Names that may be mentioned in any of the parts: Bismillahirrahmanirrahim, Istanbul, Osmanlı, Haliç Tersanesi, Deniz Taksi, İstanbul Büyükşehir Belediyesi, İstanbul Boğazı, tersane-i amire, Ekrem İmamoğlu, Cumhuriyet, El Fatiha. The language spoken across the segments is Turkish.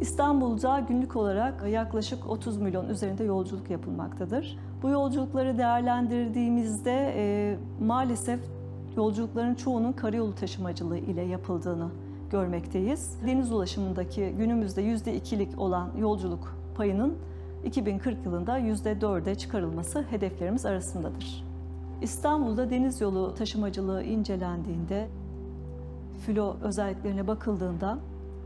İstanbul'da günlük olarak yaklaşık 30 milyon üzerinde yolculuk yapılmaktadır. Bu yolculukları değerlendirdiğimizde maalesef yolculukların çoğunun karayolu taşımacılığı ile yapıldığını görmekteyiz. Deniz ulaşımındaki günümüzde %2'lik olan yolculuk payının 2040 yılında %4'e çıkarılması hedeflerimiz arasındadır. İstanbul'da deniz yolu taşımacılığı incelendiğinde, filo özelliklerine bakıldığında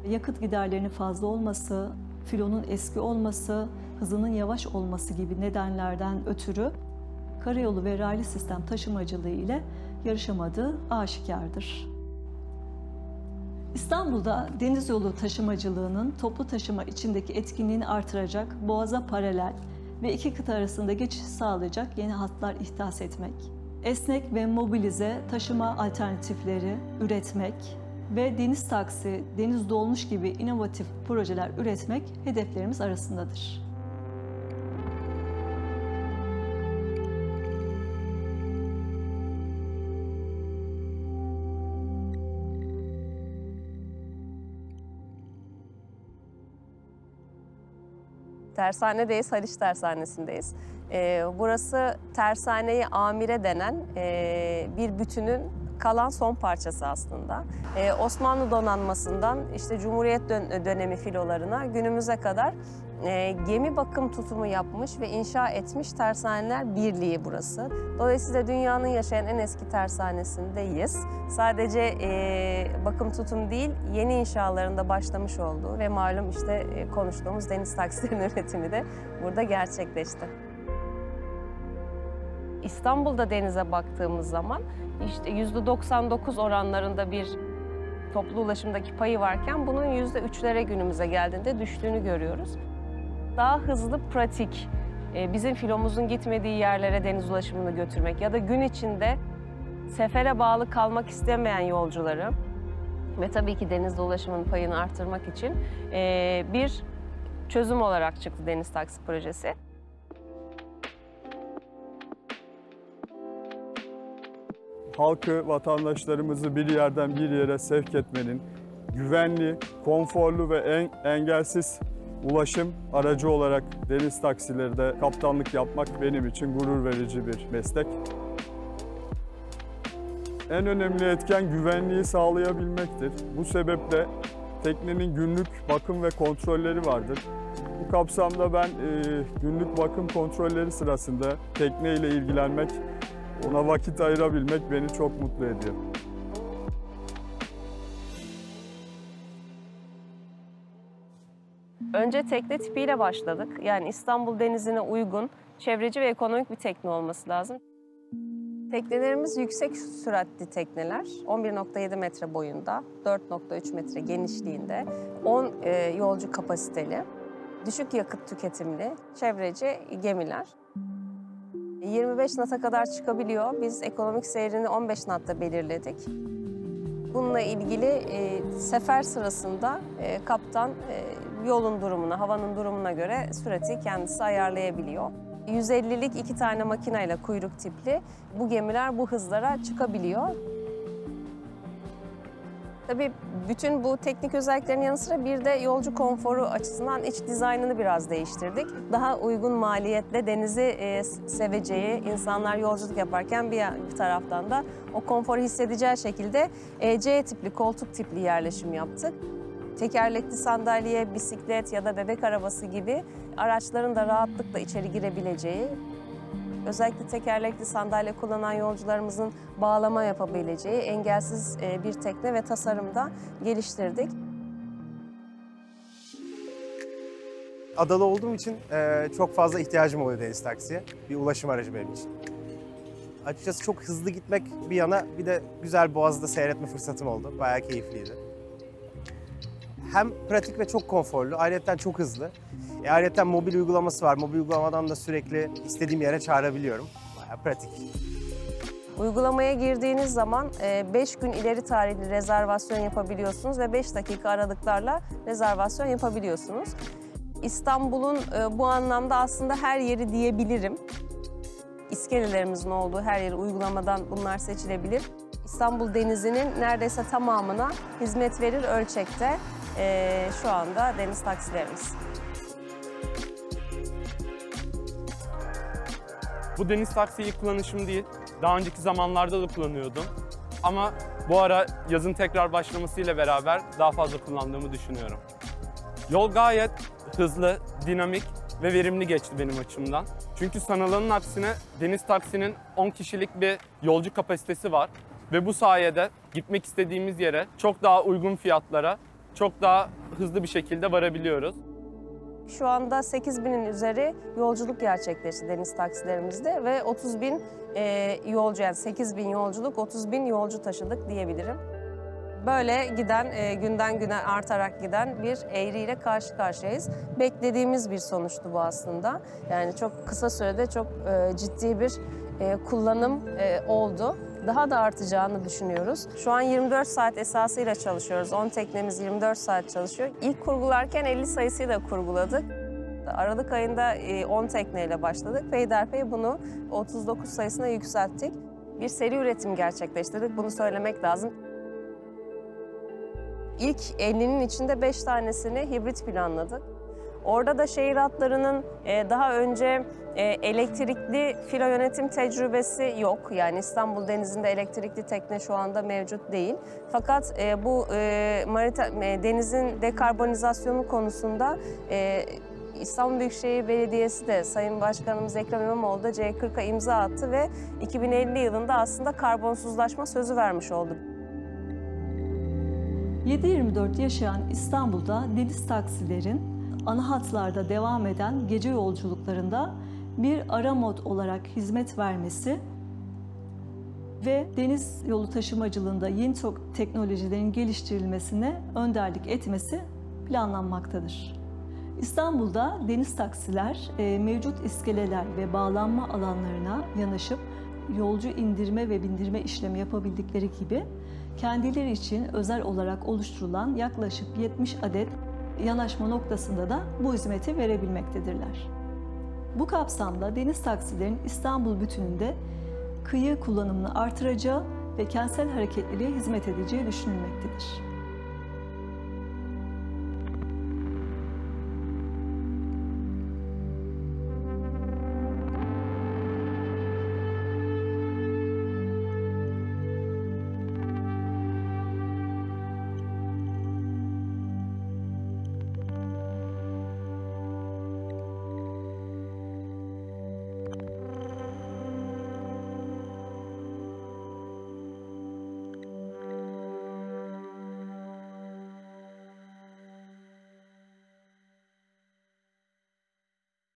yakıt giderlerinin fazla olması, filonun eski olması, hızının yavaş olması gibi nedenlerden ötürü karayolu ve raylı sistem taşımacılığı ile yarışamadığı aşikardır. İstanbul'da deniz yolu taşımacılığının toplu taşıma içindeki etkinliğini artıracak, boğaza paralel ve iki kıta arasında geçiş sağlayacak yeni hatlar ihdas etmek, esnek ve mobilize taşıma alternatifleri üretmek ve deniz taksi, deniz dolmuş gibi inovatif projeler üretmek hedeflerimiz arasındadır. Tersanedeyiz, Haliç Tersanesi'ndeyiz. Burası tersane-i amire denen bir bütünün kalan son parçası aslında. Osmanlı donanmasından işte Cumhuriyet dönemi filolarına günümüze kadar gemi bakım tutumu yapmış ve inşa etmiş tersaneler birliği burası. Dolayısıyla dünyanın yaşayan en eski tersanesindeyiz. Sadece bakım tutum değil, yeni inşalarında başlamış olduğu ve malum işte konuştuğumuz deniz taksilerinin üretimi de burada gerçekleşti. İstanbul'da denize baktığımız zaman işte %99 oranlarında bir toplu ulaşımdaki payı varken bunun %3'lere günümüze geldiğinde düştüğünü görüyoruz. Daha hızlı, pratik, bizim filomuzun gitmediği yerlere deniz ulaşımını götürmek ya da gün içinde sefere bağlı kalmak istemeyen yolcuları ve tabii ki deniz ulaşımının payını artırmak için bir çözüm olarak çıktı deniz taksi projesi. Halkı, vatandaşlarımızı bir yerden bir yere sevk etmenin güvenli, konforlu ve engelsiz ulaşım aracı olarak deniz taksilerde kaptanlık yapmak benim için gurur verici bir meslek. En önemli etken güvenliği sağlayabilmektir. Bu sebeple teknenin günlük bakım ve kontrolleri vardır. Bu kapsamda ben günlük bakım kontrolleri sırasında tekneyle ilgilenmek, ona vakit ayırabilmek beni çok mutlu ediyor. Önce tekne tipiyle başladık. Yani İstanbul denizine uygun, çevreci ve ekonomik bir tekne olması lazım. Teknelerimiz yüksek süratli tekneler. 11.7 metre boyunda, 4.3 metre genişliğinde, 10 yolcu kapasiteli, düşük yakıt tüketimli, çevreci gemiler. 25 knot'a kadar çıkabiliyor. Biz ekonomik seyrini 15 knot'ta belirledik. Bununla ilgili sefer sırasında kaptan yolun durumuna, havanın durumuna göre sürati kendisi ayarlayabiliyor. 150'lik 2 tane makineyle kuyruk tipli bu gemiler bu hızlara çıkabiliyor. Tabii bütün bu teknik özelliklerin yanı sıra bir de yolcu konforu açısından iç dizaynını biraz değiştirdik. Daha uygun maliyetle denizi seveceği, insanlar yolculuk yaparken bir taraftan da o konforu hissedeceği şekilde C tipli, koltuk tipli yerleşim yaptık. Tekerlekli sandalye, bisiklet ya da bebek arabası gibi araçların da rahatlıkla içeri girebileceği, özellikle tekerlekli sandalye kullanan yolcularımızın bağlama yapabileceği engelsiz bir tekne ve tasarımda geliştirdik. Adalı olduğum için çok fazla ihtiyacım oluyor deniz taksiye. Bir ulaşım aracı benim için. Açıkçası çok hızlı gitmek bir yana, bir de güzel Boğaz'ı da seyretme fırsatım oldu. Bayağı keyifliydi. Hem pratik ve çok konforlu, ayrıca çok hızlı. Ayrıca mobil uygulaması var. Mobil uygulamadan da sürekli istediğim yere çağırabiliyorum. Bayağı pratik. Uygulamaya girdiğiniz zaman 5 gün ileri tarihli rezervasyon yapabiliyorsunuz ve 5 dakika aralıklarla rezervasyon yapabiliyorsunuz. İstanbul'un bu anlamda aslında her yeri diyebilirim. İskelelerimizin olduğu her yeri uygulamadan bunlar seçilebilir. İstanbul denizinin neredeyse tamamına hizmet verir ölçekte. şu anda deniz taksilerimiz. Bu deniz taksiyi ilk kullanışım değil. Daha önceki zamanlarda da kullanıyordum. Ama bu ara yazın tekrar başlamasıyla beraber daha fazla kullandığımı düşünüyorum. Yol gayet hızlı, dinamik ve verimli geçti benim açımdan. Çünkü sanılanın aksine deniz taksinin 10 kişilik bir yolcu kapasitesi var. Ve bu sayede gitmek istediğimiz yere çok daha uygun fiyatlara, çok daha hızlı bir şekilde varabiliyoruz. Şu anda 8.000'in üzeri yolculuk gerçekleşti deniz taksilerimizde ve 30.000 yolcu, yani 8.000 yolculuk, 30.000 yolcu taşıdık diyebilirim. Böyle giden, günden güne artarak giden bir eğriyle karşı karşıyayız. Beklediğimiz bir sonuçtu bu aslında. Yani çok kısa sürede çok ciddi bir kullanım oldu. Daha da artacağını düşünüyoruz. Şu an 24 saat esasıyla çalışıyoruz. 10 teknemiz 24 saat çalışıyor. İlk kurgularken 50 sayısıyla da kurguladık. Aralık ayında 10 tekneyle başladık. Peyderpey bunu 39 sayısına yükselttik. Bir seri üretim gerçekleştirdik. Bunu söylemek lazım. İlk 50'nin içinde 5 tanesini hibrit planladık. Orada da şehir hatlarının daha önce elektrikli filo yönetim tecrübesi yok. Yani İstanbul Denizi'nde elektrikli tekne şu anda mevcut değil. Fakat bu denizin dekarbonizasyonu konusunda İstanbul Büyükşehir Belediyesi de Sayın Başkanımız Ekrem İmamoğlu da C40'a imza attı ve 2050 yılında aslında karbonsuzlaşma sözü vermiş oldu. 7/24 yaşayan İstanbul'da deniz taksilerin ana hatlarda devam eden gece yolculuklarında bir ara mod olarak hizmet vermesi ve deniz yolu taşımacılığında yeni teknolojilerin geliştirilmesine önderlik etmesi planlanmaktadır. İstanbul'da deniz taksiler mevcut iskeleler ve bağlanma alanlarına yanaşıp yolcu indirme ve bindirme işlemi yapabildikleri gibi kendileri için özel olarak oluşturulan yaklaşık 70 adet yanaşma noktasında da bu hizmeti verebilmektedirler. Bu kapsamda deniz taksilerin İstanbul bütününde kıyı kullanımını artıracağı ve kentsel hareketliliğe hizmet edeceği düşünülmektedir.